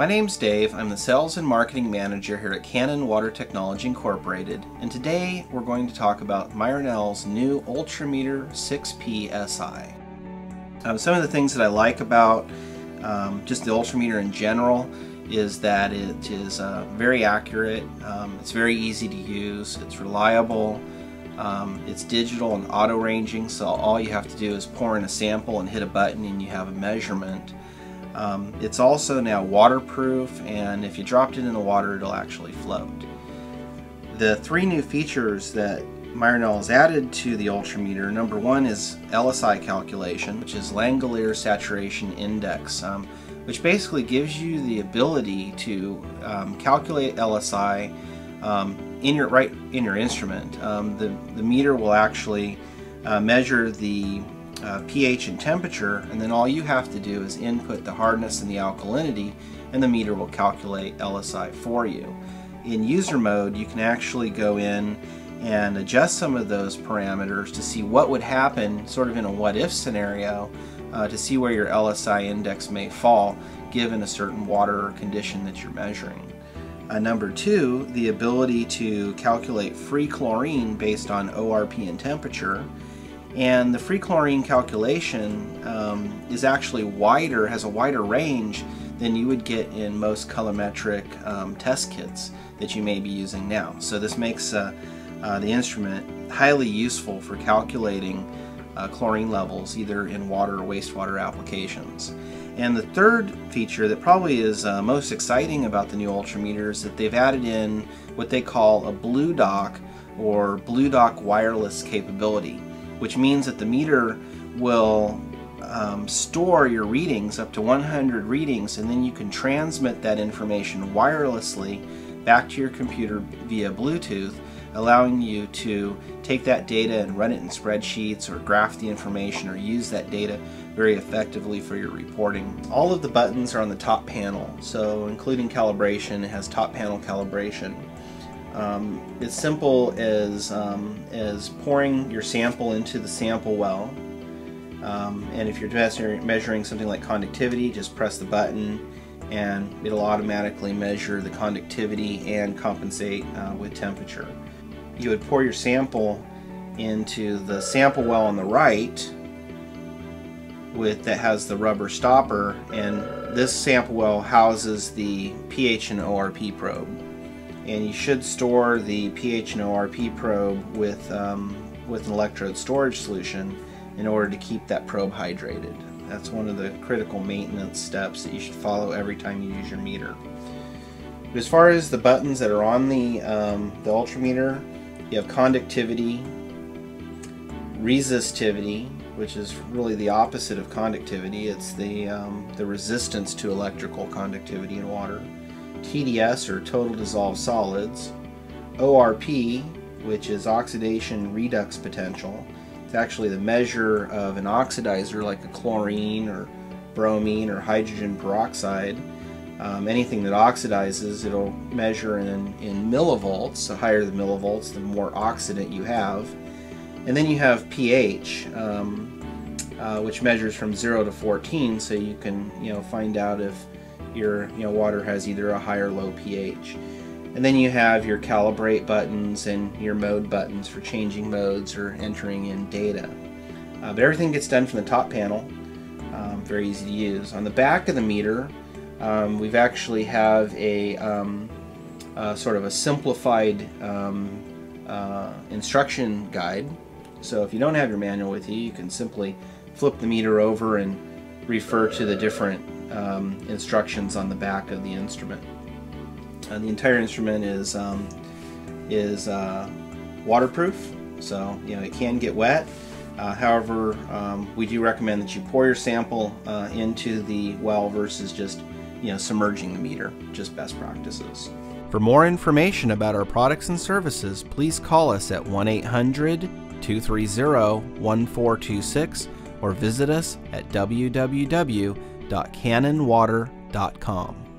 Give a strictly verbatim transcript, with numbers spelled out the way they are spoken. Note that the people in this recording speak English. My name's Dave, I'm the Sales and Marketing Manager here at Cannon Water Technology Incorporated, and today we're going to talk about Myron L's new Ultrameter six P S I. Um, some of the things that I like about um, just the Ultrameter in general is that it is uh, very accurate, um, it's very easy to use, it's reliable, um, it's digital and auto-ranging, so all you have to do is pour in a sample and hit a button and you have a measurement. Um, it's also now waterproof, and if you dropped it in the water, it'll actually float. The three new features that Myron L has added to the Ultrameter, number one is L S I calculation, which is Langelier saturation index, um, which basically gives you the ability to um, calculate L S I um, in your right in your instrument. Um, the, the meter will actually uh, measure the Uh, pH and temperature, and then all you have to do is input the hardness and the alkalinity, and the meter will calculate L S I for you. In user mode, you can actually go in and adjust some of those parameters to see what would happen sort of in a what-if scenario uh, to see where your L S I index may fall given a certain water or condition that you're measuring. Uh, number two, the ability to calculate free chlorine based on O R P and temperature. And the free chlorine calculation um, is actually wider, has a wider range than you would get in most colorimetric um, test kits that you may be using now. So this makes uh, uh, the instrument highly useful for calculating uh, chlorine levels either in water or wastewater applications. And the third feature that probably is uh, most exciting about the new Ultrameter is that they've added in what they call a Blue Dock or Blue Dock wireless capability, which means that the meter will um, store your readings, up to one hundred readings, and then you can transmit that information wirelessly back to your computer via Bluetooth, allowing you to take that data and run it in spreadsheets or graph the information or use that data very effectively for your reporting. All of the buttons are on the top panel, so including calibration, it has top panel calibration. Um, it's simple as, um, as pouring your sample into the sample well, um, and if you're measuring something like conductivity, just press the button and it'll automatically measure the conductivity and compensate uh, with temperature. You would pour your sample into the sample well on the right with that has the rubber stopper, and this sample well houses the pH and O R P probe. And you should store the pH and O R P probe with, um, with an electrode storage solution in order to keep that probe hydrated. That's one of the critical maintenance steps that you should follow every time you use your meter. But as far as the buttons that are on the, um, the Ultrameter, you have conductivity, resistivity, which is really the opposite of conductivity. It's the, um, the resistance to electrical conductivity in water. T D S, or total dissolved solids, O R P, which is oxidation redox potential. It's actually the measure of an oxidizer like a chlorine or bromine or hydrogen peroxide. Um, anything that oxidizes, it'll measure in, in millivolts. So higher the millivolts, the more oxidant you have. And then you have pH, um, uh, which measures from zero to fourteen, so you can you know find out if your you know, water has either a high or low pH. And then you have your calibrate buttons and your mode buttons for changing modes or entering in data. Uh, but everything gets done from the top panel, um, very easy to use. On the back of the meter, um, we've actually have a um, uh, sort of a simplified um, uh, instruction guide. So if you don't have your manual with you, you can simply flip the meter over and refer to the different Um, instructions on the back of the instrument. Uh, the entire instrument is um, is uh, waterproof, so you know it can get wet. Uh, however, um, we do recommend that you pour your sample uh, into the well versus just you know submerging the meter. Just best practices. For more information about our products and services, please call us at one eight hundred, two three zero, one four two six or visit us at w w w dot cannon water dot com.